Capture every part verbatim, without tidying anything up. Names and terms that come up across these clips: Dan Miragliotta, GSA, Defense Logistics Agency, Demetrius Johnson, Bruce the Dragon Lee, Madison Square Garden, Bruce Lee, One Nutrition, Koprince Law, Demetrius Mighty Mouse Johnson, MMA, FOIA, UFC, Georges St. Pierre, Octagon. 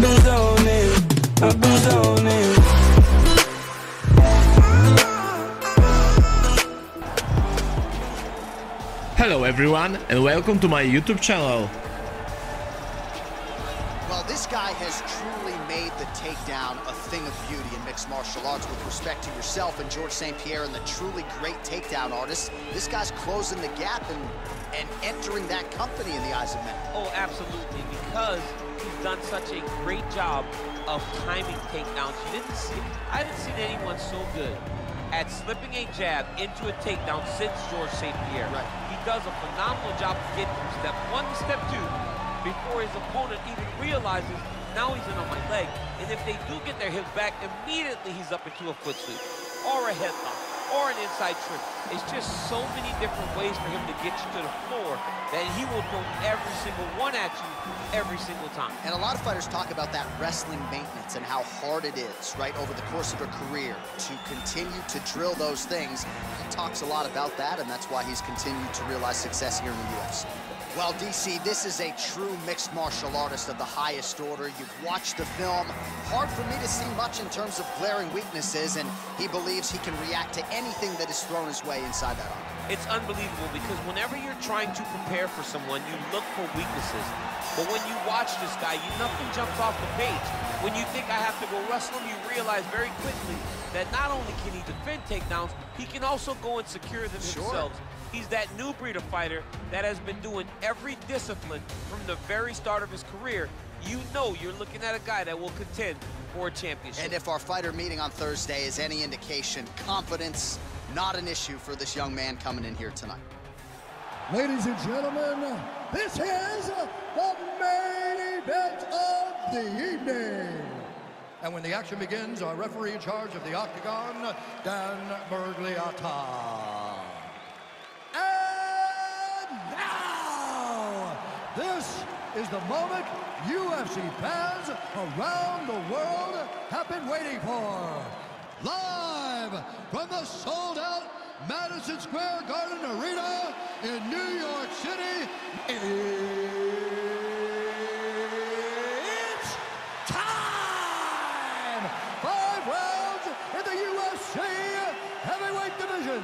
I've been zoning, I've been zoning. Hello everyone and welcome to my YouTube channel. Well, this guy has truly made the takedown a thing of beauty in mixed martial arts. With respect to yourself and Georges Saint Pierre and the truly great takedown artists, this guy's closing the gap and, and entering that company in the eyes of men. Oh, absolutely, because he's done such a great job of timing takedowns. You didn't see, I haven't seen anyone so good at slipping a jab into a takedown since Georges Saint Pierre. Right. He does a phenomenal job of getting from step one to step two before his opponent even realizes, now he's in on my leg. And if they do get their hips back, immediately he's up into a foot sweep or a headlock or an inside trip. It's just so many different ways for him to get you to the floor that he will throw every single one at you every single time. And a lot of fighters talk about that wrestling maintenance and how hard it is, right, over the course of a career to continue to drill those things. He talks a lot about that, and that's why he's continued to realize success here in the U F C. Well, D C, this is a true mixed martial artist of the highest order. You've watched the film. Hard for me to see much in terms of glaring weaknesses, and he believes he can react to anything that is thrown his way inside that arm. It's unbelievable because whenever you're trying to prepare for someone, you look for weaknesses. But when you watch this guy, you, nothing jumps off the page. When you think I have to go wrestle him, you realize very quickly that not only can he defend takedowns, he can also go and secure them himself. Sure. He's that new breed of fighter that has been doing every discipline from the very start of his career. You know you're looking at a guy that will contend for a championship. And if our fighter meeting on Thursday is any indication, confidence, not an issue for this young man coming in here tonight. Ladies and gentlemen, this is the main event of the evening. And when the action begins, our referee in charge of the Octagon, Dan Miragliotta. This is the moment U F C fans around the world have been waiting for. Live from the sold-out Madison Square Garden Arena in New York City, it's time! Five rounds in the U F C heavyweight division.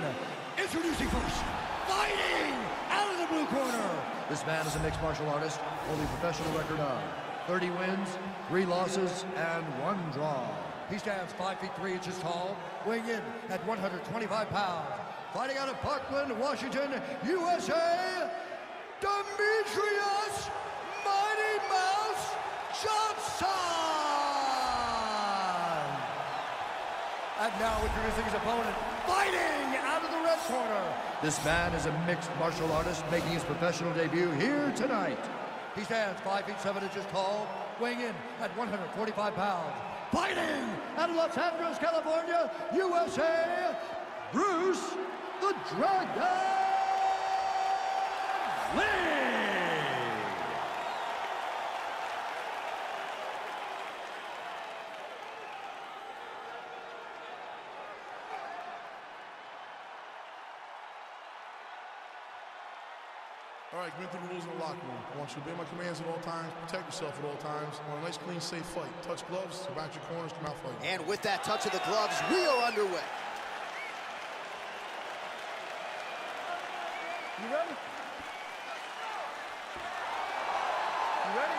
Introducing first, fighting out of the blue corner. This man is a mixed martial artist, holding a professional record of thirty wins, three losses, and one draw. He stands five feet three inches tall, weighing in at one hundred twenty-five pounds. Fighting out of Parkland, Washington, U S A, Demetrius Mighty Mouse Johnson! And now introducing his opponent, fighting out of the red corner. This man is a mixed martial artist making his professional debut here tonight. He stands five feet seven inches tall, weighing in at one hundred forty-five pounds. Fighting out of Los Angeles, California, U S A, Bruce the Dragon Lee. All right, go through the rules in the locker room. I want you to obey my commands at all times, protect yourself at all times. I want a nice, clean, safe fight. Touch gloves, go back to your corners, come out fighting. And with that touch of the gloves, we are underway. You ready? You ready?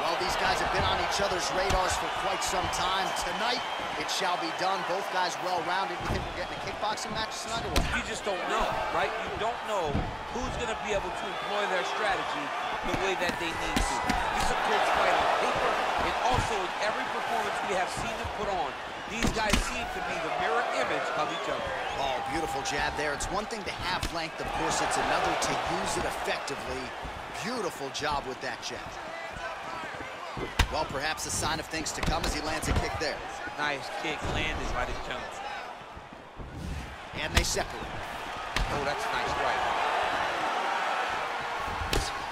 Well, these guys have been on each other's radars for quite some time. Tonight, it shall be done. Both guys well-rounded. You think we're getting a kickboxing match tonight or what? You just don't know, right? You don't know who's going to be able to employ their strategy the way that they need to. This is a close fight on paper, and also in every performance we have seen them put on. These guys seem to be the mirror image of each other. Oh, beautiful jab there. It's one thing to have length. Of course, it's another to use it effectively. Beautiful job with that jab. Well, perhaps a sign of things to come as he lands a kick there. Nice kick landed by this jump. And they separate. Oh, that's a nice right.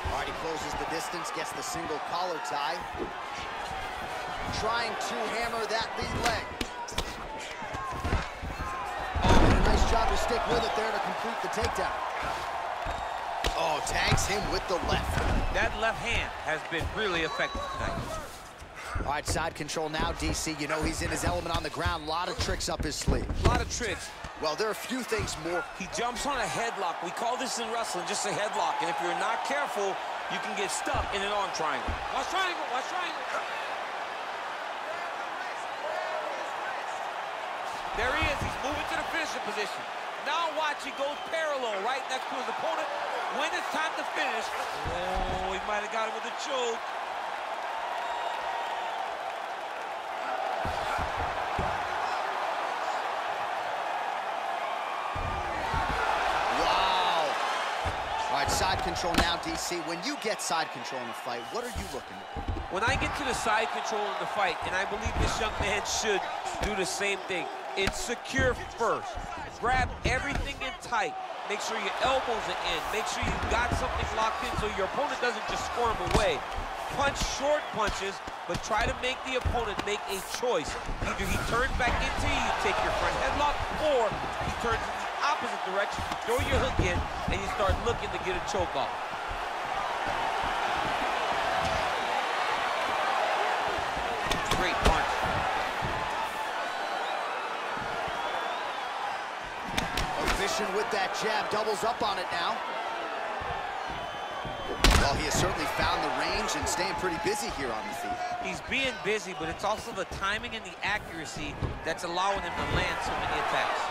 All right, he closes the distance, gets the single collar tie. Trying to hammer that lead leg. Oh, and a nice job to stick with it there to complete the takedown. Oh, tags him with the left. That left hand has been really effective tonight. All right, side control now, D C. You know he's in his element on the ground. A lot of tricks up his sleeve. A lot of tricks. Well, there are a few things more. He jumps on a headlock. We call this in wrestling just a headlock. And if you're not careful, you can get stuck in an arm triangle. Watch triangle, watch triangle. There he is, he's moving to the finishing position. Now watch, he goes parallel right next to his opponent. When it's time to finish, oh, he might have got him with a choke. Side control now, D C. When you get side control in the fight, what are you looking at? When I get to the side control in the fight, and I believe this young man should do the same thing, it's secure first. Grab everything in tight. Make sure your elbows are in. Make sure you've got something locked in so your opponent doesn't just squirm away. Punch short punches, but try to make the opponent make a choice. Either he turns back into you, you take your front headlock, or he turns into opposite direction, you throw your hook in, and you start looking to get a choke off. Great punch. Efficient with that jab, doubles up on it now. Well, he has certainly found the range and staying pretty busy here on the feet. He's being busy, but it's also the timing and the accuracy that's allowing him to land so many attacks.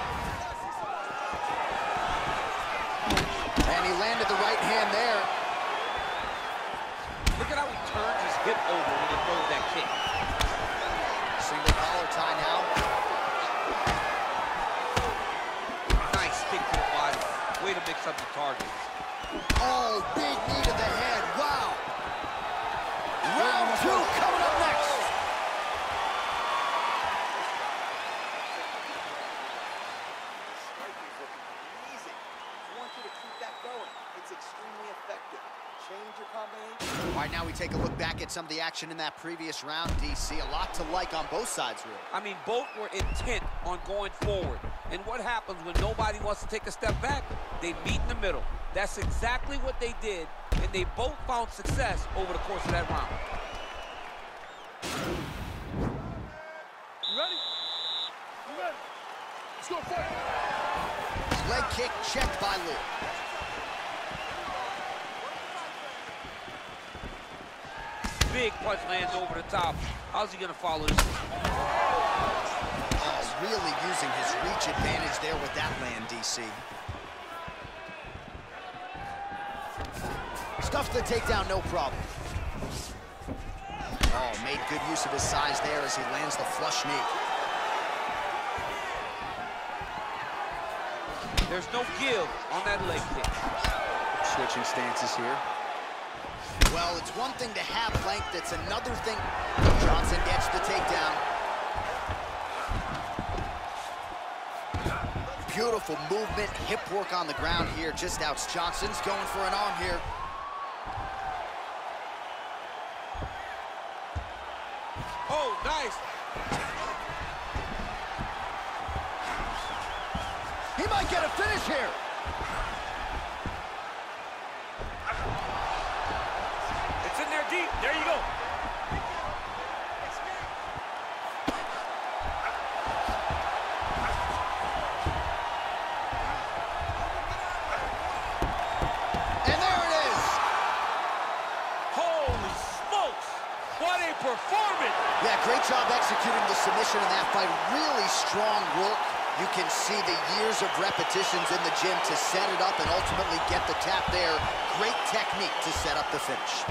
And he landed the right hand there. Look at how he turns his hip over when he throws that kick. Single collar tie now. Nice kick to the body. Way to mix up the targets. Oh, big knee to the head. Wow. Round two coming up next. All right, now we take a look back at some of the action in that previous round, D C. A lot to like on both sides, really. I mean, both were intent on going forward. And what happens when nobody wants to take a step back? They meet in the middle. That's exactly what they did, and they both found success over the course of that round. You ready? You ready? Let's go for it. Leg kick checked by Lee. Big punch lands over the top. How's he gonna follow this? Oh, really using his reach advantage there with that land, D C. Stuffs the takedown, no problem. Oh, made good use of his size there as he lands the flush knee. There's no give on that leg kick. Switching stances here. Well, it's one thing to have length, it's another thing. Johnson gets the takedown. Beautiful movement, hip work on the ground here. Just outs Johnson's going for an arm here. Oh, nice. He might get a finish here. Deep. There you go. And there it is. Holy smokes. What a performance. Yeah, great job executing the submission in that fight. Really strong work. You can see the years of repetitions in the gym to set it up and ultimately get the tap there. Great technique to set up the finish.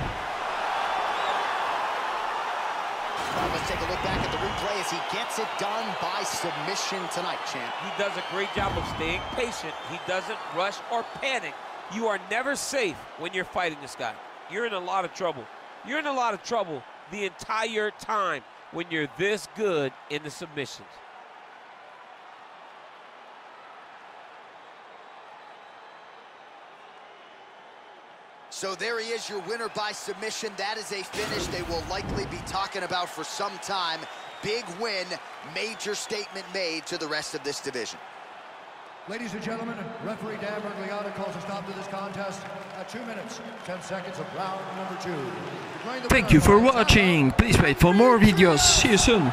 Right, let's take a look back at the replay as he gets it done by submission tonight, champ. He does a great job of staying patient. He doesn't rush or panic. You are never safe when you're fighting this guy. You're in a lot of trouble. You're in a lot of trouble the entire time when you're this good in the submissions. So there he is, your winner by submission. That is a finish they will likely be talking about for some time. Big win, major statement made to the rest of this division. Ladies and gentlemen, referee Dan Miragliotta calls a stop to this contest at two minutes, ten seconds of round number two. Thank you for watching. Please wait for more videos. See you soon.